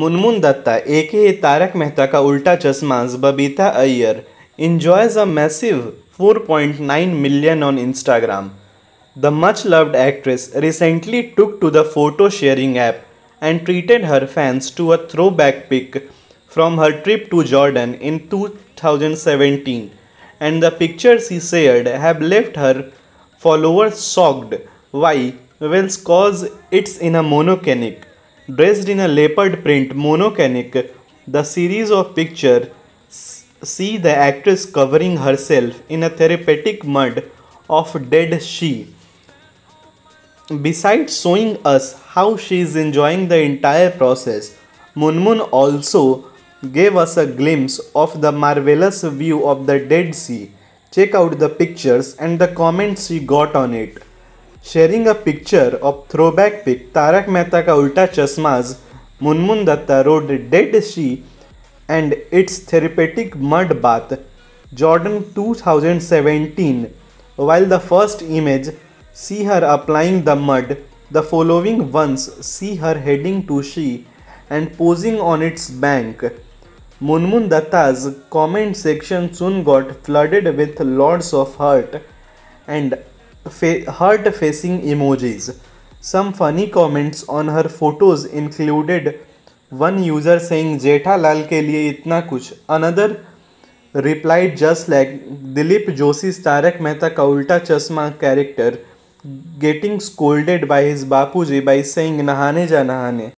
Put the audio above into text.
Munmun Dutta a.k.a. Tarak Mehta का उल्टा चश्मा Babita Iyer enjoys a massive 4.9 million on Instagram. The much-loved actress recently took to the photo-sharing app and treated her fans to a throwback pic from her trip to Jordan in 2017, and the pictures she shared have left her followers shocked. Why? Well, cause it's in a monoclinic. Dressed in a leopard print monoclinic, the series of pictures see the actress covering herself in a therapeutic mud of Dead Sea. Besides showing us how she is enjoying the entire process, Munmun also gave us a glimpse of the marvelous view of the Dead Sea. Check out the pictures and the comments she got on it. Sharing a picture of throwback pic Taarak Mehta Ka Ooltah Chashmah, Munmun Dutta wrote Dead Sea and its therapeutic mud bath, Jordan 2017. While the first image see her applying the mud, the following ones see her heading to sea and posing on its bank. Munmun Dutta's comment section soon got flooded with lots of heart and heart-facing emojis. Some funny comments on her photos included one user saying Jetha Lal के लिए इतना कुछ, another replied just like Dilip Joshi's Tarak Mehta का उल्टा चश्मा character getting scolded by his Bapuji by saying नहाने जा नहाने.